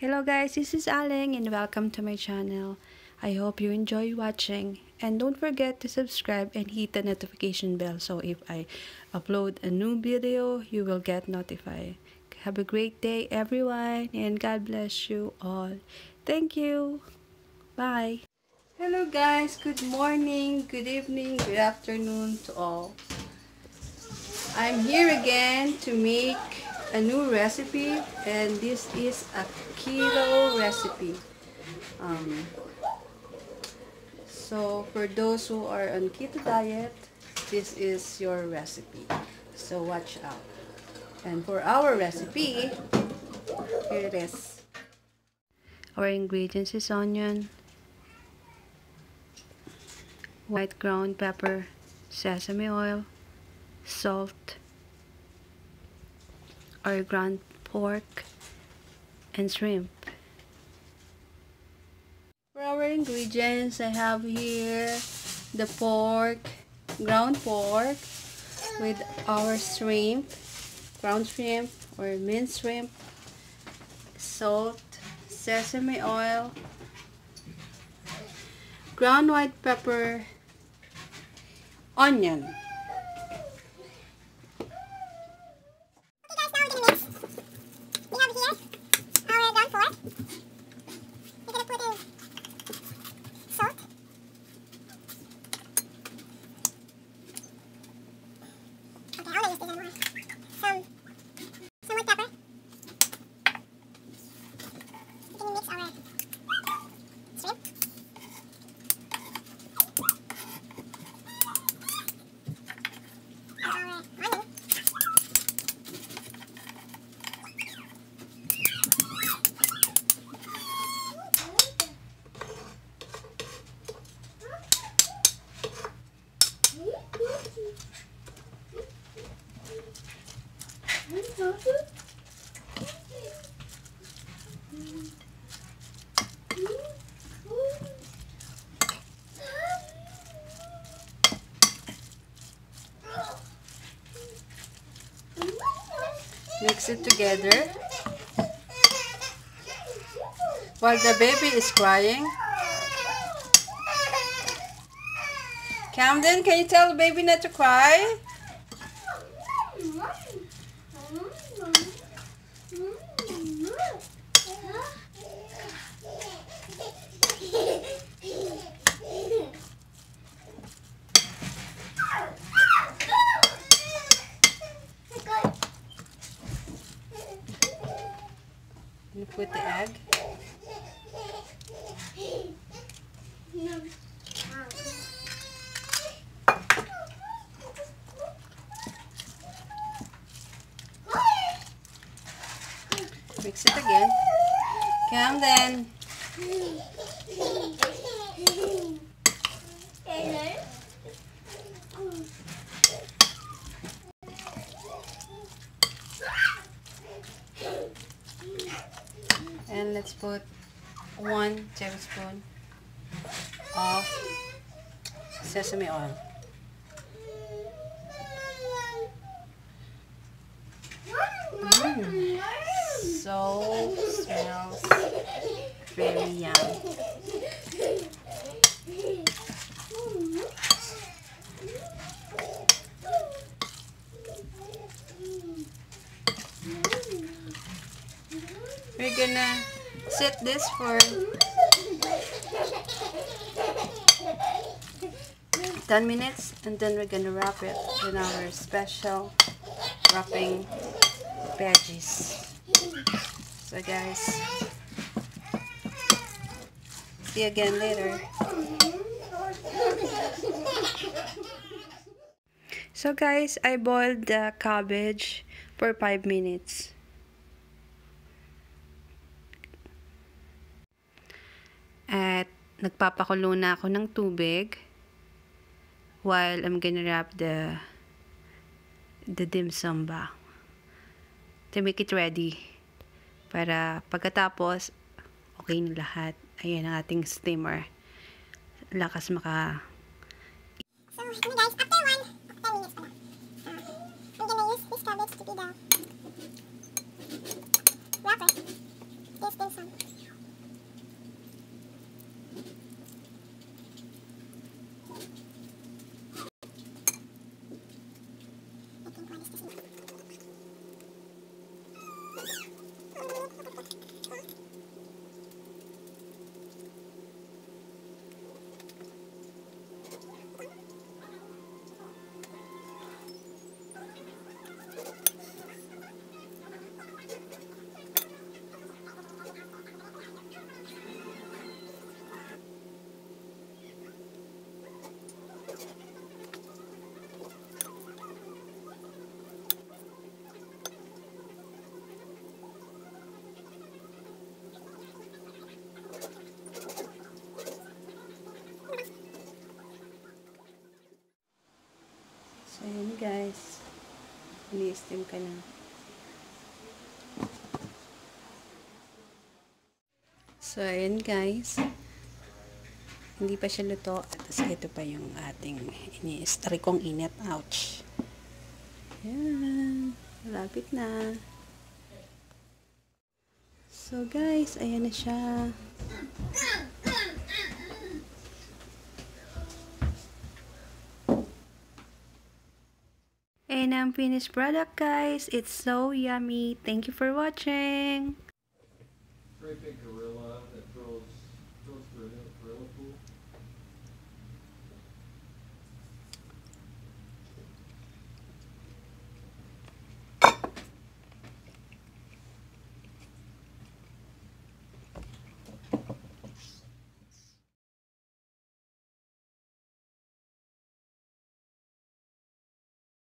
Hello guys, this is Aleng and welcome to my channel. I hope you enjoy watching and don't forget to subscribe and hit the notification bell so if I upload a new video, you will get notified. Have a great day everyone and God bless you all. Thank you. Bye. Hello guys, good morning, good evening, good afternoon to all. I'm here again to make a new recipe, and this is a keto recipe. So for those who are on keto diet, this is your recipe, so watch out. And for our recipe, here it is. Our ingredients is onion, white ground pepper, sesame oil, salt, our ground pork, and shrimp. For our ingredients, I have here the pork, ground pork with our shrimp, ground shrimp or minced shrimp, salt, sesame oil, ground white pepper, onion. Mix it together. While the baby is crying. Camden, can you tell the baby not to cry? Put the egg. Mix it again. Come then. And let's put 1 tablespoon of sesame oil. So smells very yum. We're gonna set this for 10 minutes and then we're gonna wrap it in our special wrapping veggies. So guys, see you again later. So guys, I boiled the cabbage for 5 minutes. Nagpapakulo na ako ng tubig while I'm gonna wrap the dimsum ba to make it ready para pagkatapos okay na lahat. Ayan ang ating steamer, lakas maka. So hey guys, after 10 minutes pa lang, I'm gonna use this cabbage to be the wrapper, this dimsum. mag-i-steam ka na. So, ayan guys. Hindi pa siya luto. Tapos, ito pa yung ating ini-strikong init. Ouch! Ayan. Malapit na. So, guys. Ayan na siya. And ang finished product, guys. It's so yummy. Thank you for watching.